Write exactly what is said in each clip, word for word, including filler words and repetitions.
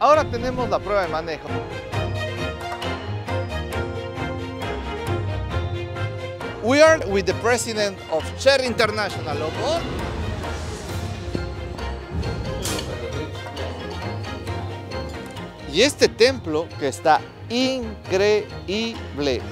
Ahora tenemos la prueba de manejo. We are with the president of Chery International. Loco. Y este templo que está increíble.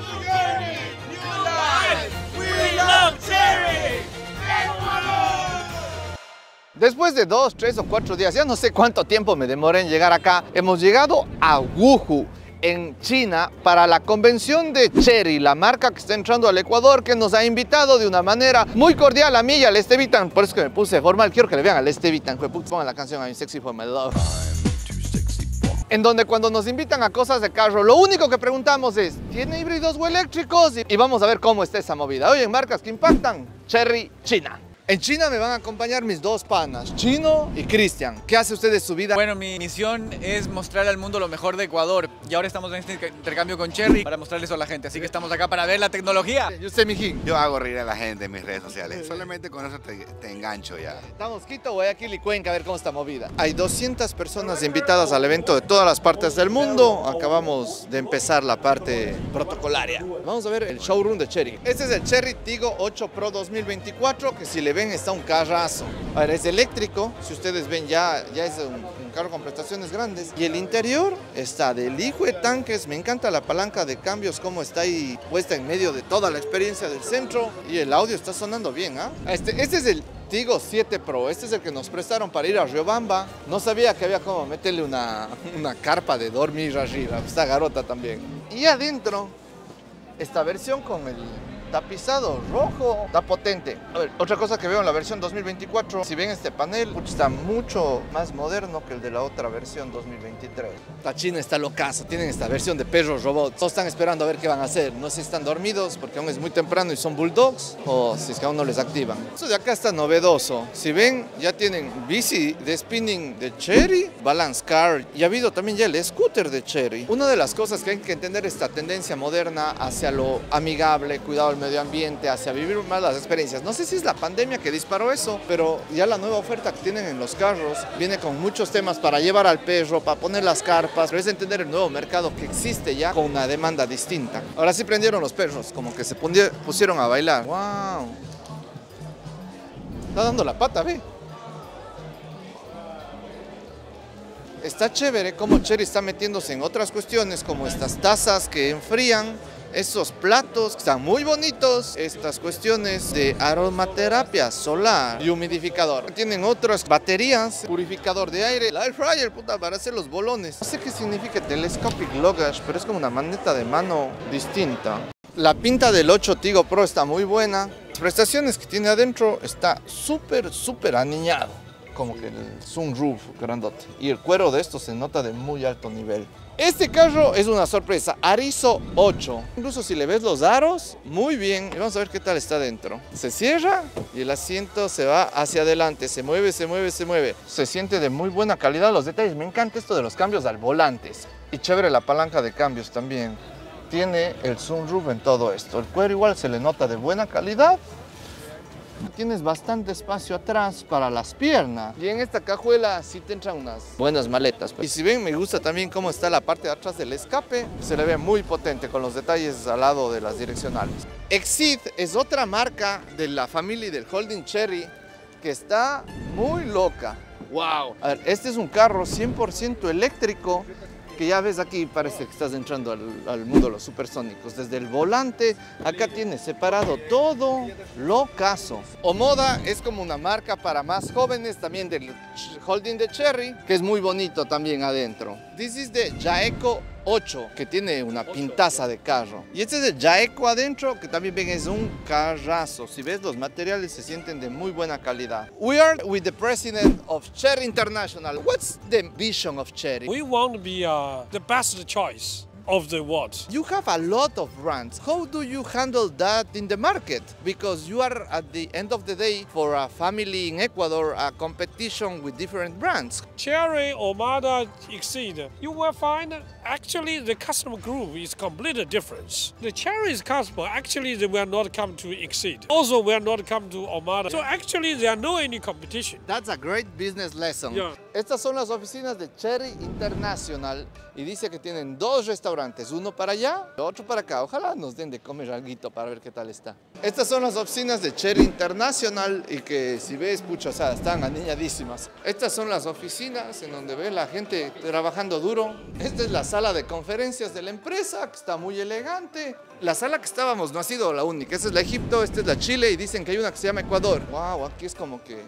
Después de dos, tres o cuatro días, ya no sé cuánto tiempo me demoré en llegar acá, hemos llegado a Wuhu, en China, para la convención de Chery, la marca que está entrando al Ecuador, que nos ha invitado de una manera muy cordial a mí y al Estevitan. Por eso que me puse formal, quiero que le vean al Estevitan, que pongan la canción I'm Sexy For My Love. En donde cuando nos invitan a cosas de carro, lo único que preguntamos es, ¿tiene híbridos o eléctricos? Y vamos a ver cómo está esa movida. Oye, en marcas que impactan, Chery China. En China me van a acompañar mis dos panas, Chino y Christian. ¿Qué hace usted de su vida? Bueno, mi misión es mostrar al mundo lo mejor de Ecuador. Y ahora estamos en este intercambio con Chery para mostrarles a la gente. Así que estamos acá para ver la tecnología. ¿Y usted, mijín? Yo hago reír a la gente en mis redes sociales. Solamente con eso te, te engancho ya. Estamos Quito, Guayaquil y Cuenca, a ver cómo está movida. Hay doscientas personas invitadas al evento de todas las partes del mundo. Acabamos de empezar la parte protocolaria. Vamos a ver el showroom de Chery. Este es el Chery Tiggo ocho Pro dos mil veinticuatro, que si le ven, está un carrazo. A ver, es eléctrico, si ustedes ven ya, ya es un, un carro con prestaciones grandes. Y el interior está del hijo de tanques, me encanta la palanca de cambios, cómo está ahí puesta en medio de toda la experiencia del centro. Y el audio está sonando bien, ¿ah? ¿eh? Este, este es el Tiggo siete Pro, este es el que nos prestaron para ir a Riobamba. No sabía que había como meterle una, una carpa de dormir arriba, está garota también. Y adentro, esta versión con el tapizado rojo, está potente. A ver, otra cosa que veo en la versión dos mil veinticuatro, si ven este panel, está mucho más moderno que el de la otra versión dos mil veintitrés. La China está locazo, tienen esta versión de perros robots. Todos están esperando a ver qué van a hacer, no sé si están dormidos porque aún es muy temprano y son bulldogs, o si es que aún no les activan. Esto de acá está novedoso, si ven ya tienen bici de spinning de Chery, balance car, y ha habido también ya el scooter de Chery. Una de las cosas que hay que entender es esta tendencia moderna hacia lo amigable, cuidado al medio ambiente, hacia vivir más las experiencias. No sé si es la pandemia que disparó eso, pero ya la nueva oferta que tienen en los carros viene con muchos temas para llevar al perro, para poner las carpas, pero es entender el nuevo mercado que existe ya con una demanda distinta. Ahora sí prendieron los perros, como que se pusieron a bailar. ¡Wow! Está dando la pata, ve. Está chévere cómo Chery está metiéndose en otras cuestiones, como estas tazas que enfrían, esos platos que están muy bonitos, estas cuestiones de aromaterapia solar y humidificador. Tienen otras baterías, purificador de aire, el air fryer, puta, para hacer los bolones. No sé qué significa telescopic luggage, pero es como una maneta de mano distinta. La pinta del ocho Tiggo Pro está muy buena. Las prestaciones que tiene adentro está súper, súper aniñado. Como que el sunroof grandote. Y el cuero de esto se nota de muy alto nivel. Este carro es una sorpresa, Arizo ocho. Incluso si le ves los aros, muy bien. Y vamos a ver qué tal está dentro. Se cierra y el asiento se va hacia adelante. Se mueve, se mueve, se mueve. Se siente de muy buena calidad los detalles. Me encanta esto de los cambios al volante. Y chévere la palanca de cambios también. Tiene el sunroof en todo esto. El cuero igual se le nota de buena calidad. Tienes bastante espacio atrás para las piernas. Y en esta cajuela sí te entran unas buenas maletas. Y si ven, me gusta también cómo está la parte de atrás del escape. Se le ve muy potente con los detalles al lado de las direccionales. Exeed es otra marca de la familia y del holding Chery que está muy loca. ¡Wow! A ver, este es un carro cien por ciento eléctrico, que ya ves aquí, parece que estás entrando al, al mundo de los supersónicos. Desde el volante, acá tiene separado todo, locazo. Omoda es como una marca para más jóvenes, también del holding de Chery, que es muy bonito también adentro. This is the Jaeco ocho, que tiene una pintaza de carro. Y este es el Jaeco adentro, que también ven, es un carrazo. Si ves, los materiales se sienten de muy buena calidad. We are with the president of Chery International. What's the vision of Chery? We want to be uh, the best choice of the watch. You have a lot of brands. How do you handle that in the market? Because you are, at the end of the day, for a family in Ecuador, a competition with different brands. Chery, Omoda, Exeed, you will find actually the customer group is completely different. The Chery's customer, actually, they will not come to Exeed. Also will not come to Omoda. So actually, there are no any competition. That's a great business lesson. Yeah. Estas son las oficinas de Chery International y dice que tienen dos restaurantes, uno para allá, otro para acá. Ojalá nos den de comer alguito para ver qué tal está. Estas son las oficinas de Chery International y que si ves, pucha, o sea, están aniñadísimas. Estas son las oficinas en donde ves la gente trabajando duro. Esta es la sala de conferencias de la empresa, que está muy elegante. La sala que estábamos no ha sido la única. Esta es la Egipto, esta es la Chile y dicen que hay una que se llama Ecuador. Wow, aquí es como que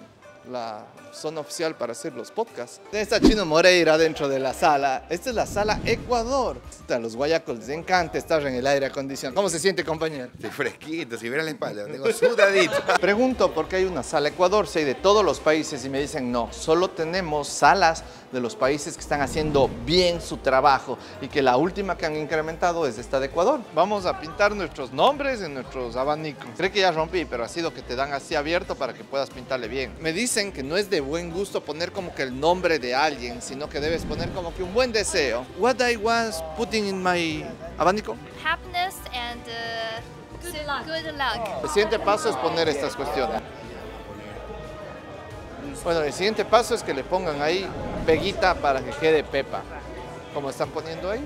la zona oficial para hacer los podcasts. Está Chino Moreira dentro de la sala. Esta es la sala Ecuador. Está, los guayacos les encanta estar en el aire acondicionado. ¿Cómo se siente, compañero? Estoy fresquito, si vieran la espalda, tengo sudadito. Pregunto por qué hay una sala Ecuador, si hay de todos los países, y me dicen no, solo tenemos salas de los países que están haciendo bien su trabajo y que la última que han incrementado es esta de Ecuador. Vamos a pintar nuestros nombres en nuestros abanicos. Creo que ya rompí, pero ha sido que te dan así abierto para que puedas pintarle bien. Me dicen que no es de buen gusto poner como que el nombre de alguien, sino que debes poner como que un buen deseo. What I was putting in my abanico? Happiness and uh, good luck. Good luck. El siguiente paso es poner estas cuestiones. Bueno, el siguiente paso es que le pongan ahí peguita para que quede Pepa, como están poniendo ahí.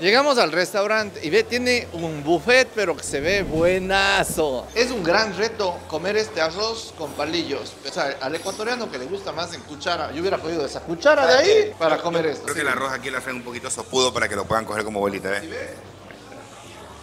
Llegamos al restaurante y ve, tiene un buffet, pero que se ve buenazo. Es un gran reto comer este arroz con palillos. O sea, al ecuatoriano que le gusta más en cuchara, yo hubiera cogido esa cuchara de ahí para comer esto. Creo que el arroz aquí le hacen un poquito sopudo para que lo puedan coger como bolita, ¿eh?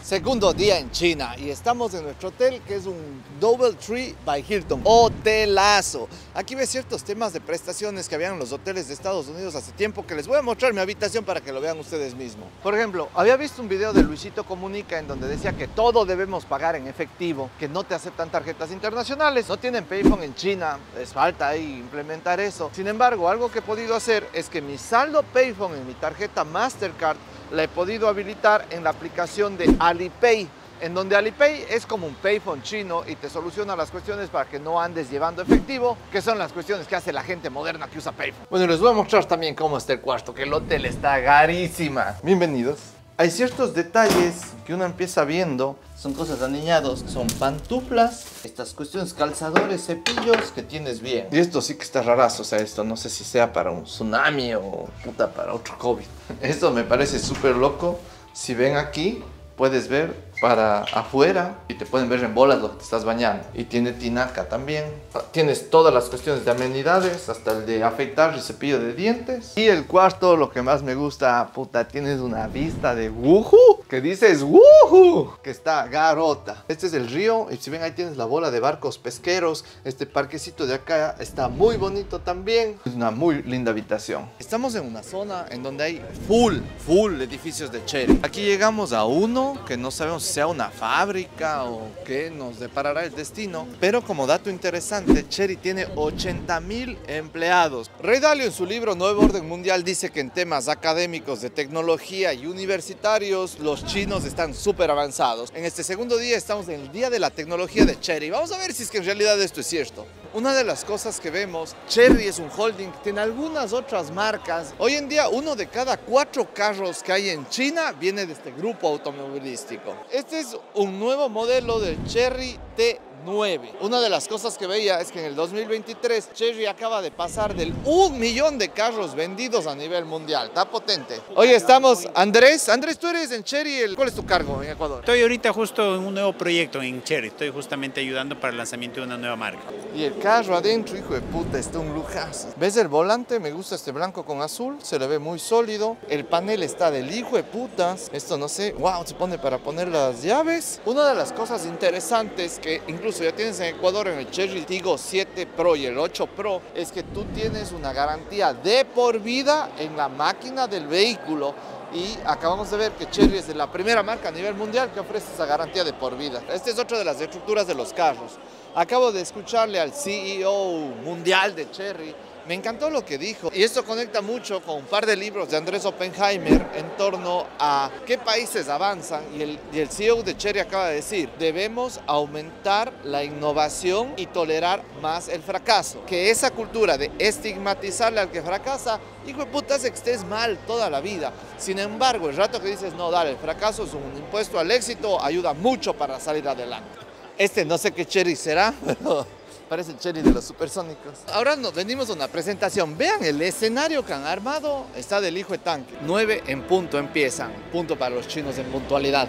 Segundo día en China y estamos en nuestro hotel, que es un Double Tree by Hilton. Hotelazo. Aquí ves ciertos temas de prestaciones que habían en los hoteles de Estados Unidos hace tiempo, que les voy a mostrar mi habitación para que lo vean ustedes mismos. Por ejemplo, había visto un video de Luisito Comunica en donde decía que todo debemos pagar en efectivo, que no te aceptan tarjetas internacionales. No tienen Payphone en China, les falta ahí implementar eso. Sin embargo, algo que he podido hacer es que mi saldo Payphone en mi tarjeta Mastercard la he podido habilitar en la aplicación de Alipay, en donde Alipay es como un payphone chino y te soluciona las cuestiones para que no andes llevando efectivo, que son las cuestiones que hace la gente moderna que usa payphone. Bueno, les voy a mostrar también cómo está el cuarto, que el hotel está carísima. Bienvenidos. Hay ciertos detalles que uno empieza viendo, son cosas aniñados, son pantuflas, estas cuestiones, calzadores, cepillos que tienes bien. Y esto sí que está rarazo, o sea, esto no sé si sea para un tsunami o puta para otro COVID. Esto me parece súper loco. Si ven aquí, puedes ver para afuera y te pueden ver en bolas lo que te estás bañando. Y tiene tinaca también. Tienes todas las cuestiones de amenidades, hasta el de afeitar y cepillo de dientes. Y el cuarto, lo que más me gusta, puta, tienes una vista de Wuhu, que dices Wuhu, que está garota. Este es el río y si ven ahí tienes la bola de barcos pesqueros. Este parquecito de acá está muy bonito también. Es una muy linda habitación. Estamos en una zona en donde hay full, full edificios de Chery. Aquí llegamos a uno que no sabemos si sea una fábrica o qué nos deparará el destino, pero como dato interesante, Chery tiene ochenta mil empleados. Ray Dalio en su libro Nuevo Orden Mundial dice que en temas académicos de tecnología y universitarios los chinos están súper avanzados. En este segundo día estamos en el día de la tecnología de Chery. Vamos a ver si es que en realidad esto es cierto. Una de las cosas que vemos, Chery es un holding que tiene algunas otras marcas. Hoy en día uno de cada cuatro carros que hay en China viene de este grupo automovilístico. Este es un nuevo modelo del Chery T nueve. Una de las cosas que veía es que en el dos mil veintitrés Chery acaba de pasar del un millón de carros vendidos a nivel mundial. Está potente. Hoy estamos, Andrés. Andrés, tú eres en Chery. El... ¿Cuál es tu cargo en Ecuador? Estoy ahorita justo en un nuevo proyecto en Chery. Estoy justamente ayudando para el lanzamiento de una nueva marca. Y el carro adentro, hijo de puta, está un lujazo. ¿Ves el volante? Me gusta este blanco con azul, se le ve muy sólido. El panel está del hijo de putas. Esto no sé, wow, se pone para poner las llaves. Una de las cosas interesantes que incluso ya tienes en Ecuador en el Chery Tiggo siete Pro y el ocho Pro es que tú tienes una garantía de por vida en la máquina del vehículo. Y acabamos de ver que Chery es la primera marca a nivel mundial que ofrece esa garantía de por vida. Esta es otra de las estructuras de los carros. Acabo de escucharle al C E O mundial de Chery, Me encantó lo que dijo, y esto conecta mucho con un par de libros de Andrés Oppenheimer en torno a qué países avanzan, y el, y el C E O de Chery acaba de decir, debemos aumentar la innovación y tolerar más el fracaso, que esa cultura de estigmatizarle al que fracasa, hijo de puta, hace que estés mal toda la vida. Sin embargo, el rato que dices, no, dale, el fracaso es un impuesto al éxito, ayuda mucho para salir adelante. Este no sé qué Chery será, pero parece el Chery de los Supersónicos. Ahora nos venimos a una presentación. Vean el escenario que han armado. Está del hijo de tanque. nueve en punto empiezan. Punto para los chinos en puntualidad.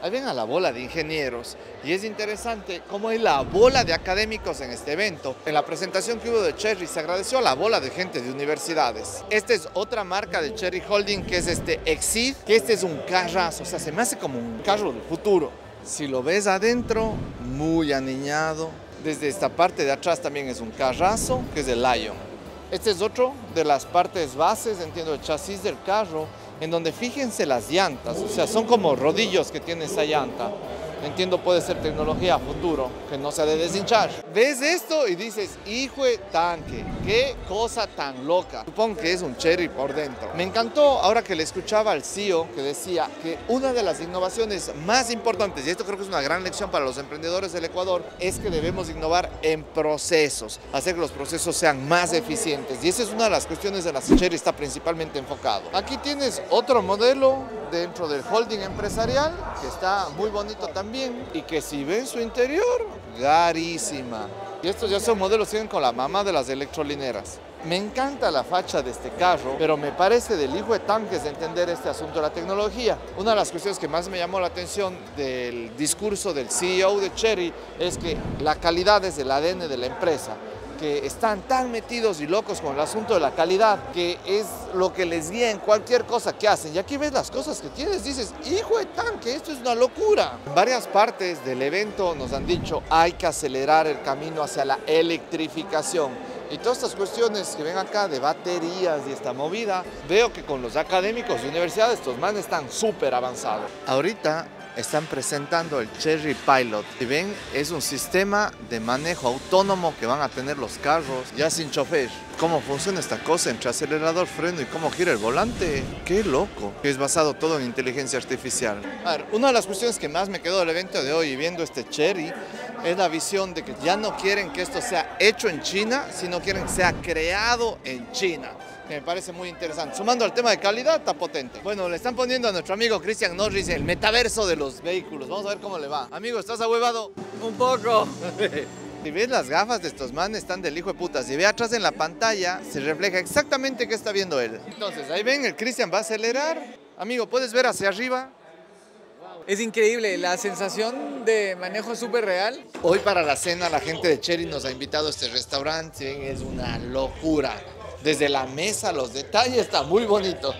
Ahí ven a la bola de ingenieros, y es interesante cómo hay la bola de académicos en este evento. En la presentación que hubo de Chery se agradeció a la bola de gente de universidades. Esta es otra marca de Chery Holding, que es este Exeed, que este es un carrazo, o sea, se me hace como un carro del futuro. Si lo ves adentro, muy aniñado. Desde esta parte de atrás también es un carrazo, que es el Lion. Este es otro de las partes bases, entiendo, el chasis del carro, en donde fíjense las llantas, o sea, son como rodillos que tiene esa llanta. Entiendo, puede ser tecnología a futuro, que no se ha de deshinchar. Ves esto y dices, hijo de tanque, qué cosa tan loca. Supongo que es un Chery por dentro. Me encantó ahora que le escuchaba al C E O, que decía que una de las innovaciones más importantes, y esto creo que es una gran lección para los emprendedores del Ecuador, es que debemos innovar en procesos, hacer que los procesos sean más eficientes. Y esa es una de las cuestiones en las que Chery está principalmente enfocado. Aquí tienes otro modelo dentro del holding empresarial, que está muy bonito también, y que si ven su interior, carísima. Y estos ya son modelos que siguen con la mamá de las electrolineras. Me encanta la facha de este carro, pero me parece del hijo de tanques de entender este asunto de la tecnología. Una de las cuestiones que más me llamó la atención del discurso del C E O de Chery es que la calidad es el A D N de la empresa, que están tan metidos y locos con el asunto de la calidad, que es lo que les guía en cualquier cosa que hacen. Y aquí ves las cosas que tienes, dices, hijo de tanque, esto es una locura. En varias partes del evento nos han dicho, hay que acelerar el camino hacia la electrificación. Y todas estas cuestiones que ven acá de baterías y esta movida, veo que con los académicos de universidades, estos manes están súper avanzados. Ahorita están presentando el Chery Pilot. Y ven, es un sistema de manejo autónomo que van a tener los carros, ya sin chofer. Cómo funciona esta cosa entre acelerador, freno y cómo gira el volante. ¡Qué loco! Es basado todo en inteligencia artificial. A ver, una de las cuestiones que más me quedó del evento de hoy, viendo este Chery, es la visión de que ya no quieren que esto sea hecho en China, sino quieren que sea creado en China. Que me parece muy interesante. Sumando al tema de calidad, está potente. Bueno, le están poniendo a nuestro amigo Christian Norris el metaverso de los vehículos. Vamos a ver cómo le va. Amigo, ¿estás ahuevado? Un poco. Si ves las gafas de estos manes, están del hijo de puta. Si ve atrás en la pantalla, se refleja exactamente qué está viendo él. Entonces, ahí ven, el Christian va a acelerar. Amigo, ¿puedes ver hacia arriba? Es increíble, la sensación de manejo es súper real. Hoy para la cena la gente de Chery nos ha invitado a este restaurante, es una locura. Desde la mesa, los detalles, está muy bonito.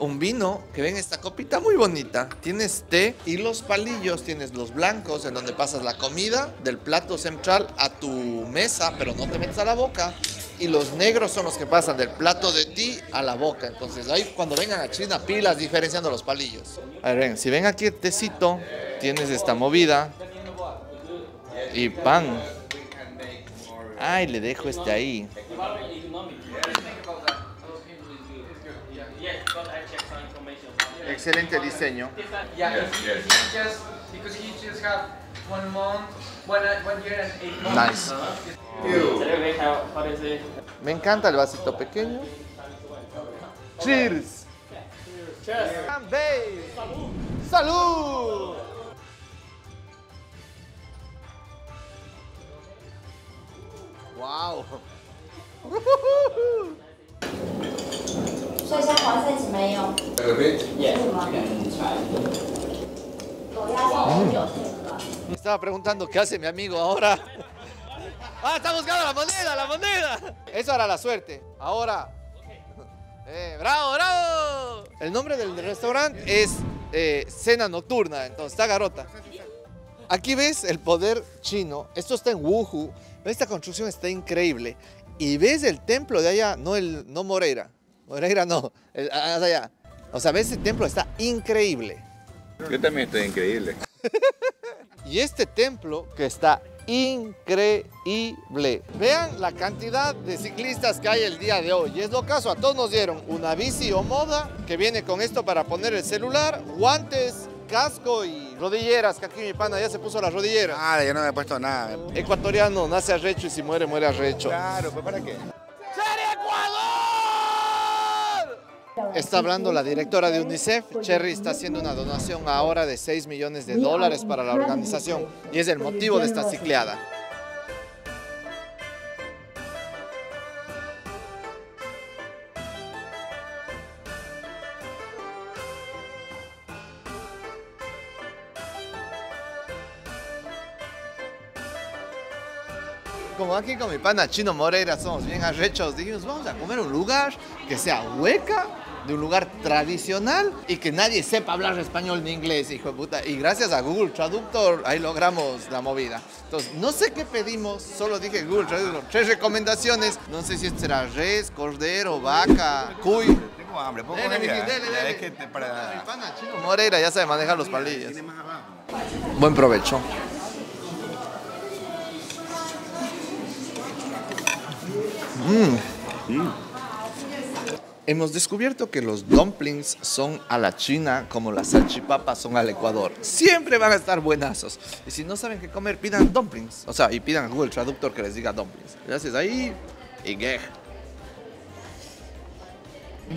Un vino, que ven esta copita muy bonita. Tienes té y los palillos, tienes los blancos en donde pasas la comida del plato central a tu mesa, pero no te metes a la boca. Y los negros son los que pasan del plato de ti a la boca. Entonces, ahí cuando vengan a China, pilas diferenciando los palillos. A ver, ven, si ven aquí el tecito, tienes esta movida y pan. Ay, le dejo este ahí. Excelente diseño. Nice. Me encanta el vasito pequeño. Cheers. Cheers. Salud. Wow. Mm. Me estaba preguntando qué hace mi amigo ahora. ¡Ah, está buscando la moneda, la moneda! Eso era la suerte. Ahora. Eh, ¡Bravo, bravo! El nombre del restaurante es eh, Cena Nocturna, entonces está garota. Aquí ves el poder chino. Esto está en Wuhu. Esta construcción está increíble. Y ves el templo de allá, no, el, no Moreira. Moreira no, el, allá. O sea, ves el templo, está increíble. Yo también estoy increíble. Y este templo que está increíble. Vean la cantidad de ciclistas que hay el día de hoy. Y es lo caso, a todos nos dieron una bici Omoda, que viene con esto para poner el celular, guantes, casco y rodilleras, que aquí mi pana ya se puso las rodilleras. Ah, yo no me he puesto nada. Ecuatoriano, nace arrecho y si muere, muere arrecho. Claro, pues ¿para qué? Está hablando la directora de UNICEF. Chery está haciendo una donación ahora de seis millones de dólares para la organización y es el motivo de esta cicleada. Como aquí con mi pana Chino Moreira somos bien arrechos, dijimos vamos a comer un lugar que sea hueca, de un lugar tradicional y que nadie sepa hablar español ni inglés, hijo de puta. Y gracias a Google Traductor, ahí logramos la movida. Entonces, no sé qué pedimos, solo dije Google Traductor, tres recomendaciones. No sé si será res, cordero, vaca, cuy. Tengo hambre, ¿puedo comer? Dele, dele, dele. Es que te para... Mi pana Chino Moreira ya sabe manejar los palillos. Buen provecho. Mm. Mm. Hemos descubierto que los dumplings son a la China como las salchipapas son al Ecuador. Siempre van a estar buenazos. Y si no saben qué comer, pidan dumplings. O sea, y pidan a Google Traductor que les diga dumplings. Y haces ahí y gej.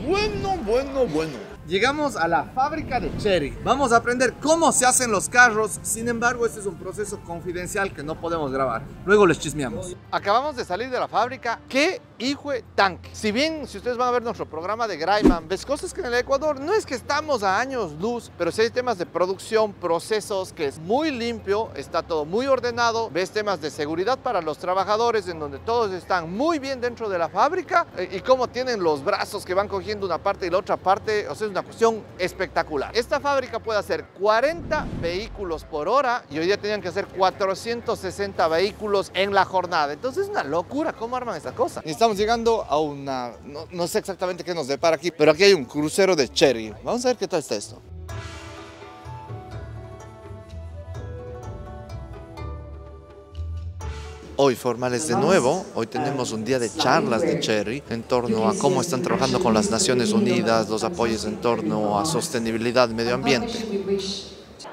Bueno, bueno, bueno. Llegamos a la fábrica de Chery. Vamos a aprender cómo se hacen los carros. Sin embargo, este es un proceso confidencial que no podemos grabar. Luego les chismeamos. Acabamos de salir de la fábrica. ¡Qué hijo de tanque! Si bien, si ustedes van a ver nuestro programa de Graiman, ves cosas que en el Ecuador no es que estamos a años luz, pero si hay temas de producción, procesos, que es muy limpio, está todo muy ordenado. Ves temas de seguridad para los trabajadores, en donde todos están muy bien dentro de la fábrica y cómo tienen los brazos que van cogiendo una parte y la otra parte. O sea, es una cuestión espectacular. Esta fábrica puede hacer cuarenta vehículos por hora y hoy día tenían que hacer cuatrocientos sesenta vehículos en la jornada. Entonces es una locura cómo arman esta cosa. Y estamos llegando a una... No, no sé exactamente qué nos depara aquí, pero aquí hay un crucero de Chery. Vamos a ver qué tal está esto. Hoy formales de nuevo, hoy tenemos un día de charlas de Chery en torno a cómo están trabajando con las Naciones Unidas, los apoyos en torno a sostenibilidad y medio ambiente.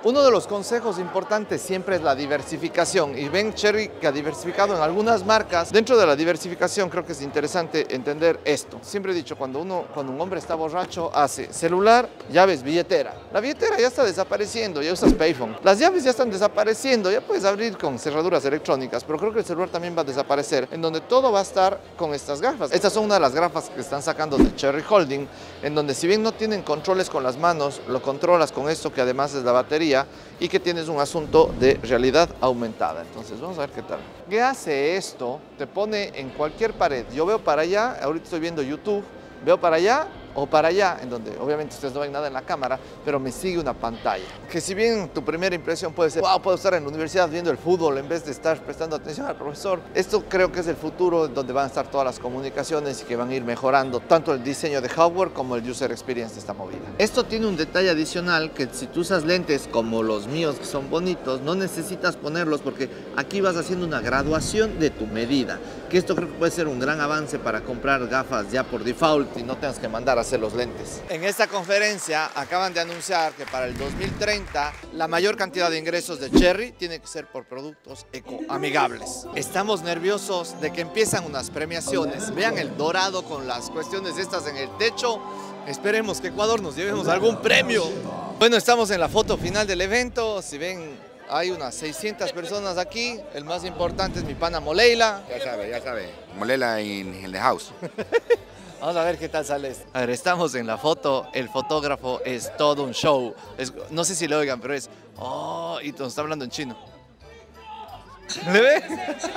Uno de los consejos importantes siempre es la diversificación y ven Chery que ha diversificado en algunas marcas. Dentro de la diversificación creo que es interesante entender esto. Siempre he dicho, cuando, uno, cuando un hombre está borracho hace celular, llaves, billetera. La billetera ya está desapareciendo, ya usas payphone. Las llaves ya están desapareciendo, ya puedes abrir con cerraduras electrónicas, pero creo que el celular también va a desaparecer, en donde todo va a estar con estas gafas. Estas son una de las gafas que están sacando de Chery Holding, en donde si bien no tienen controles con las manos, lo controlas con esto que además es la batería y que tienes un asunto de realidad aumentada. Entonces vamos a ver qué tal. ¿Qué hace esto? Te pone en cualquier pared. Yo veo para allá, ahorita estoy viendo YouTube, veo para allá o para allá, en donde obviamente ustedes no ven nada en la cámara, pero me sigue una pantalla. Que si bien tu primera impresión puede ser, wow, puedo estar en la universidad viendo el fútbol en vez de estar prestando atención al profesor. Esto creo que es el futuro donde van a estar todas las comunicaciones y que van a ir mejorando tanto el diseño de hardware como el user experience de esta movida. Esto tiene un detalle adicional que si tú usas lentes como los míos que son bonitos, no necesitas ponerlos porque aquí vas haciendo una graduación de tu medida. Que esto creo que puede ser un gran avance para comprar gafas ya por default y no tengas que mandar a hacer los lentes. En esta conferencia acaban de anunciar que para el dos mil treinta la mayor cantidad de ingresos de Chery tiene que ser por productos ecoamigables. Estamos nerviosos de que empiezan unas premiaciones. Vean el dorado con las cuestiones estas en el techo. Esperemos que Ecuador nos llevemos algún premio. Bueno, estamos en la foto final del evento. Si ven, hay unas seiscientas personas aquí. El más importante es mi pana Moleila. Ya sabe, ya sabe. Moleila in the house. Vamos a ver qué tal sales. A ver, estamos en la foto. El fotógrafo es todo un show. Es, no sé si lo oigan, pero es... Oh, y nos está hablando en chino. ¿Le ve?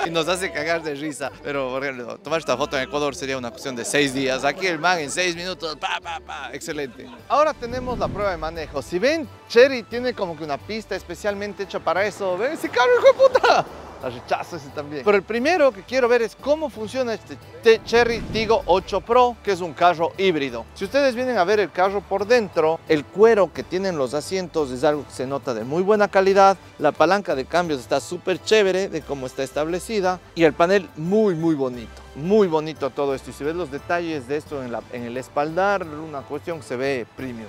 Y nos hace cagar de risa. Pero, por ejemplo, tomar esta foto en Ecuador sería una cuestión de seis días. Aquí el man en seis minutos, pa, pa, pa. Excelente. Ahora tenemos la prueba de manejo. Si ven, Chery tiene como que una pista especialmente hecha para eso. ¿Ven ese carro, hijo de puta? la rechazo ese también. Pero el primero que quiero ver es cómo funciona este Chery Tiggo ocho Pro, que es un carro híbrido. Si ustedes vienen a ver el carro por dentro, el cuero que tienen los asientos es algo que se nota de muy buena calidad. La palanca de cambios está súper chévere de cómo está establecida y el panel muy muy bonito. Muy bonito todo esto, y si ves los detalles de esto en, la, en el espaldar, una cuestión que se ve premium.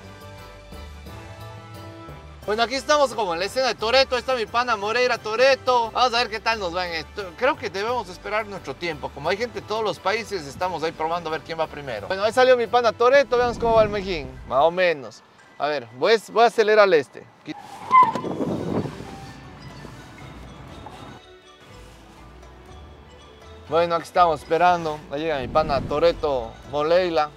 Bueno, aquí estamos como en la escena de Toretto. Está mi pana Moreira Toretto. Vamos a ver qué tal nos va en esto. Creo que debemos esperar nuestro tiempo. Como hay gente de todos los países, estamos ahí probando a ver quién va primero. Bueno, ahí salió mi pana Toretto. Veamos cómo va el Mejín, más o menos. A ver, voy, voy a acelerar al este. Bueno, aquí estamos esperando. Ahí llega mi pana Toretto Moleila.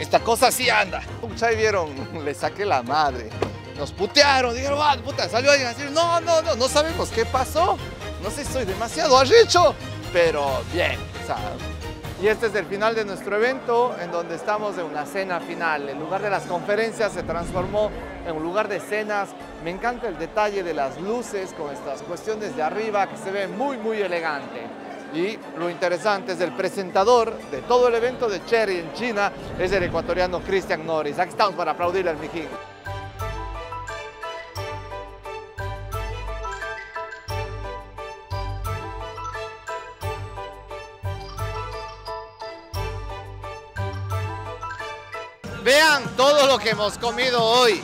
Esta cosa sí anda. Pucha, ahí vieron, le saqué la madre. Nos putearon, dijeron, ah, puta, salió alguien a decir, no, no, no, no sabemos qué pasó. No sé si soy demasiado arrecho, pero bien. O sea, y este es el final de nuestro evento, en donde estamos en una cena final. El lugar de las conferencias se transformó en un lugar de cenas. Me encanta el detalle de las luces con estas cuestiones de arriba que se ve muy, muy elegante. Y lo interesante es el presentador de todo el evento de Chery en China, es el ecuatoriano Christian Norris. Aquí estamos para aplaudirle al Mijín. Vean todo lo que hemos comido hoy.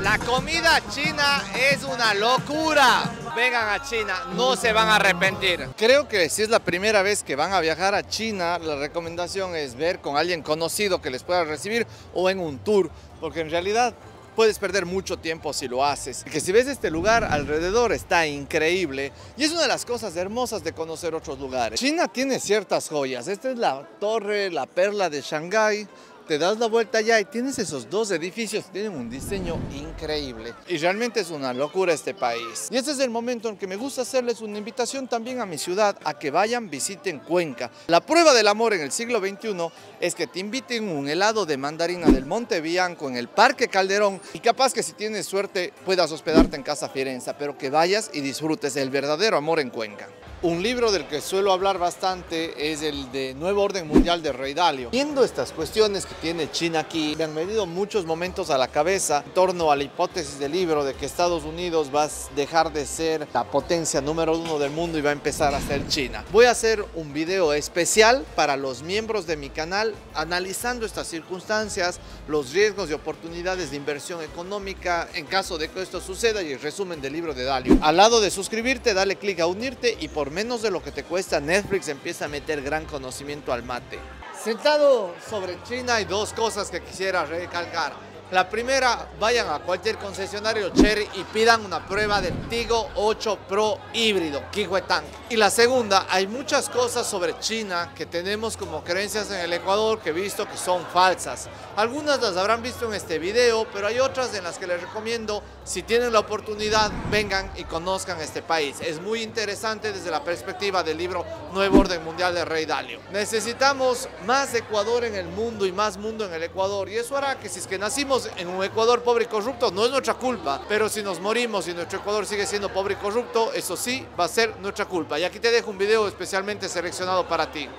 La comida china es una locura. Vengan a China, no se van a arrepentir. Creo que si es la primera vez que van a viajar a China, la recomendación es ver con alguien conocido que les pueda recibir o en un tour, porque en realidad puedes perder mucho tiempo si lo haces. Que si ves este lugar alrededor está increíble y es una de las cosas hermosas de conocer otros lugares. China tiene ciertas joyas. Esta es la torre, la perla de Shanghái. Te das la vuelta allá y tienes esos dos edificios que tienen un diseño increíble. Y realmente es una locura este país. Y este es el momento en que me gusta hacerles una invitación también a mi ciudad, a que vayan, visiten Cuenca. La prueba del amor en el siglo veintiuno es que te inviten un helado de mandarina del Monte Bianco en el Parque Calderón. Y capaz que si tienes suerte puedas hospedarte en Casa Fiorenza, pero que vayas y disfrutes el verdadero amor en Cuenca. Un libro del que suelo hablar bastante es el de Nuevo Orden Mundial de Ray Dalio. Viendo estas cuestiones que tiene China aquí, me han venido muchos momentos a la cabeza en torno a la hipótesis del libro de que Estados Unidos va a dejar de ser la potencia número uno del mundo y va a empezar a ser China. Voy a hacer un video especial para los miembros de mi canal analizando estas circunstancias, los riesgos y oportunidades de inversión económica en caso de que esto suceda y el resumen del libro de Dalio. Al lado de suscribirte, dale clic a unirte y por menos de lo que te cuesta, Netflix empieza a meter gran conocimiento al mate. Sentado sobre China hay dos cosas que quisiera recalcar. La primera, vayan a cualquier concesionario Chery y pidan una prueba del Tiggo ocho Pro híbrido, Tiggo ocho. Y la segunda, hay muchas cosas sobre China que tenemos como creencias en el Ecuador que he visto que son falsas. Algunas las habrán visto en este video, pero hay otras en las que les recomiendo, si tienen la oportunidad, vengan y conozcan este país. Es muy interesante desde la perspectiva del libro Nuevo Orden Mundial de Ray Dalio. Necesitamos más Ecuador en el mundo y más mundo en el Ecuador, y eso hará que si es que nacimos en un Ecuador pobre y corrupto, no es nuestra culpa, pero si nos morimos y nuestro Ecuador sigue siendo pobre y corrupto, eso sí va a ser nuestra culpa. Y aquí te dejo un video especialmente seleccionado para ti.